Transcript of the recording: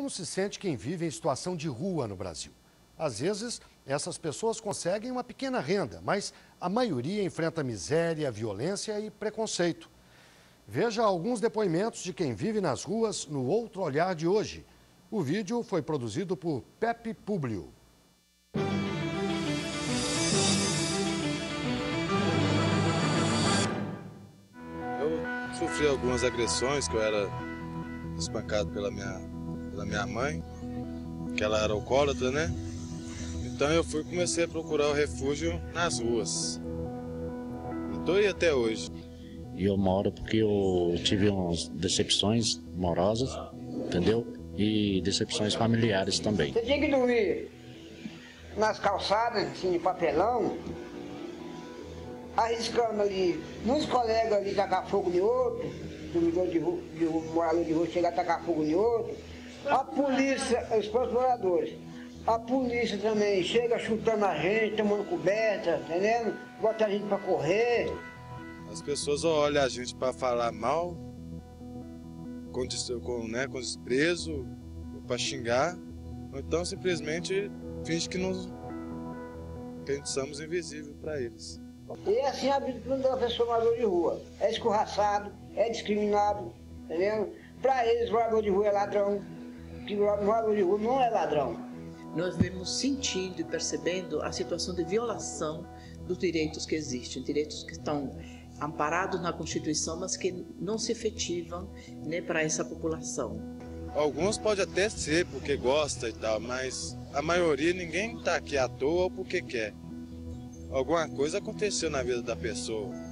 como se sente quem vive em situação de rua no Brasil. Às vezes, essas pessoas conseguem uma pequena renda, mas a maioria enfrenta miséria, violência e preconceito. Veja alguns depoimentos de quem vive nas ruas no Outro Olhar de hoje. O vídeo foi produzido por Pepe Publio. Eu sofri algumas agressões, que eu era espancado pela minha mãe, que ela era alcoólatra, né? Então eu comecei a procurar o refúgio nas ruas. Estou aí até hoje. E eu moro porque eu tive umas decepções amorosas, entendeu? E decepções familiares também. Você tinha que dormir nas calçadas, assim, de papelão, arriscando ali, uns colegas ali tacar fogo em outro, morador de rua chegar a tacar fogo em outro, a polícia, os próprios moradores. A polícia também chega chutando a gente, tomando coberta, entendendo? Bota a gente pra correr. As pessoas olham a gente para falar mal, com desprezo, para xingar, ou então simplesmente finge que nós somos invisíveis para eles. E assim a vida da pessoa moradora de rua. É escorraçado, é discriminado, entendeu? Para eles, morador de rua é ladrão, que morador de rua não é ladrão. Nós vemos sentindo e percebendo a situação de violação dos direitos que existem, direitos que estão amparados na Constituição, mas que não se efetivam, né, para essa população. Alguns pode até ser porque gosta e tal, mas a maioria ninguém está aqui à toa ou porque quer. Alguma coisa aconteceu na vida da pessoa.